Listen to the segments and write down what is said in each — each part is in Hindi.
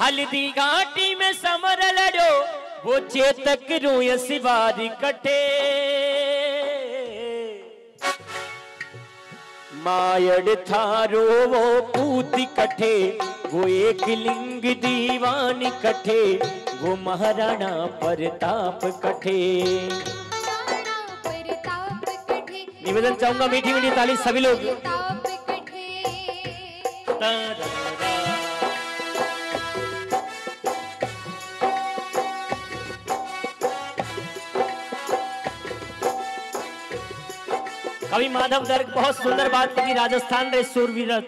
हल्दी घाटी में समर लड़ो वो चेतक रूय सिवारी कटे। मायड़ थारो वो पूती कटे वो एक लिंग दीवान कटे वो महाराणा प्रताप कटे। निवेदन चाहूंगा मीठी मीठी ताली सभी लोग। कवि माधव दास बहुत सुंदर बात की राजस्थान रे सूरवीर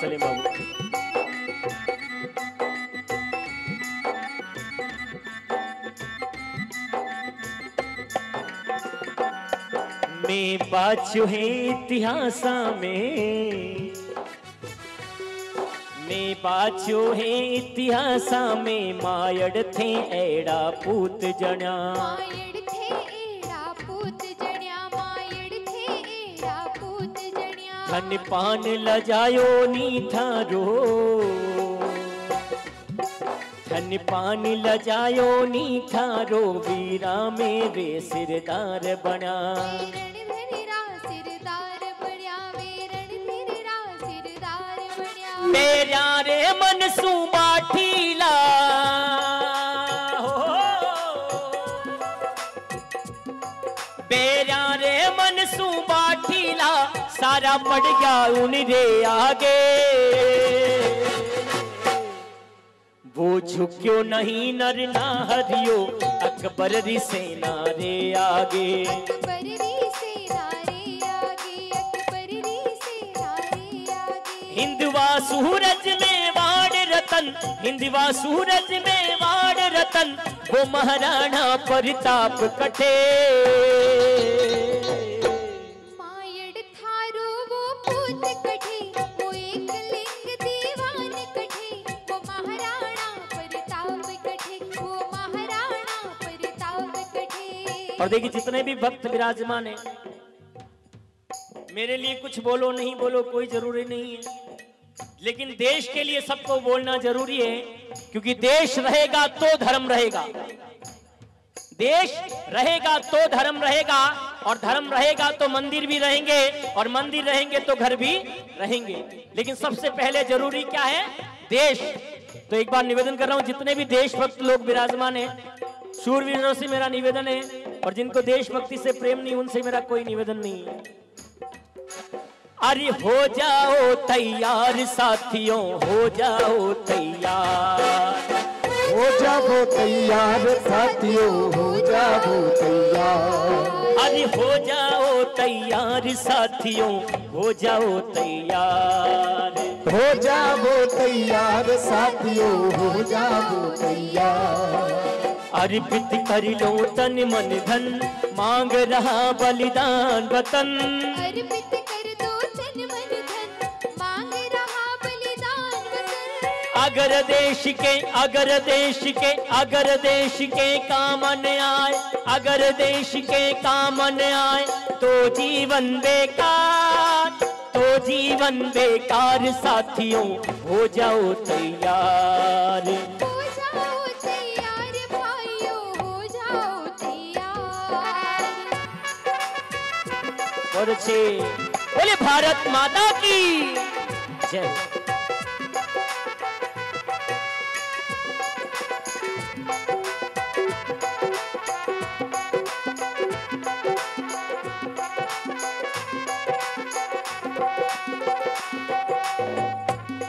सलीम बाबू। मैं बाचू है इतिहासा में, मैं बाचू है इतिहासा में, मायड़ थे एड़ा पूत जना। धन पान लजायो नी थारो, धन पान लजायो नी थारो, वीरा मेरे सिरदार बना। मेरा रे मनसूबा ठीला हो, मेरा रे मनसूबा ठीला, सारा पड़ गया उनरे आगे। वो झुक्यो नहीं नर ना हरियो अकबर री सेना रे आगे। हिंदवा सूरज में वाड़ रतन, हिंदवा सूरज में वाड़ रतन, वो महाराणा प्रताप कटे। और देखिए जितने भी भक्त विराजमान है, मेरे लिए कुछ बोलो नहीं बोलो कोई जरूरी नहीं है, लेकिन देश के लिए सबको बोलना जरूरी है, क्योंकि देश रहेगा तो धर्म रहेगा, देश रहेगा तो धर्म रहेगा, और धर्म रहेगा तो मंदिर भी रहेंगे, और मंदिर रहेंगे तो घर भी रहेंगे। लेकिन सबसे पहले जरूरी क्या है? देश। तो एक बार निवेदन कर रहा हूं, जितने भी देशभक्त लोग विराजमान है, शूरवीरों से मेरा निवेदन है, और जिनको देशभक्ति से प्रेम नहीं उनसे मेरा कोई निवेदन नहीं है। अरे हो जाओ तैयार साथियों, हो जाओ तैयार, हो जाओ तैयार साथियों, हो जाओ तैयार। अरे हो जाओ तैयार साथियों, हो जाओ तैयार, हो जाओ तैयार साथियों, हो जाओ तैयार। अर्पित कर लो तन मन धन, मांग रहा बलिदान वतन। अर्पित कर दो तन मन धन, मांग रहा बलिदान वतन। अगर देश के, अगर देश के, अगर देश के काम न आए, अगर देश के काम न आए, तो जीवन बेकार, तो जीवन बेकार साथियों, हो जाओ तैयार। और बोले भारत माता की जय।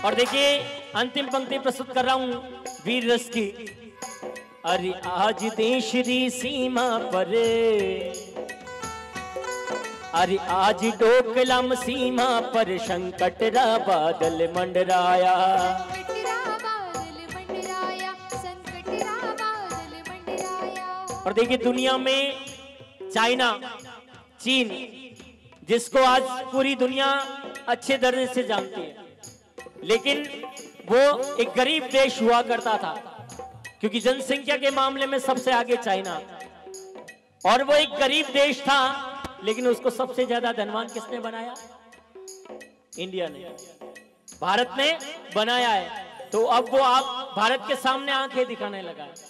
और देखिए अंतिम पंक्ति प्रस्तुत कर रहा हूं वीर रस की। अरे आज देश री सीमा पर, अरे आज डोकलाम सीमा पर, संकट रा बादल मंडराया। और देखिए दुनिया में चाइना, चीन, जिसको आज पूरी दुनिया अच्छे दर्जे से जानती है, लेकिन वो एक गरीब देश हुआ करता था, क्योंकि जनसंख्या के मामले में सबसे आगे चाइना। और वो एक गरीब देश था, लेकिन उसको सबसे ज्यादा धनवान किसने बनाया? इंडिया ने, भारत ने बनाया है। तो अब वो आप भारत के सामने आंखें दिखाने लगा है।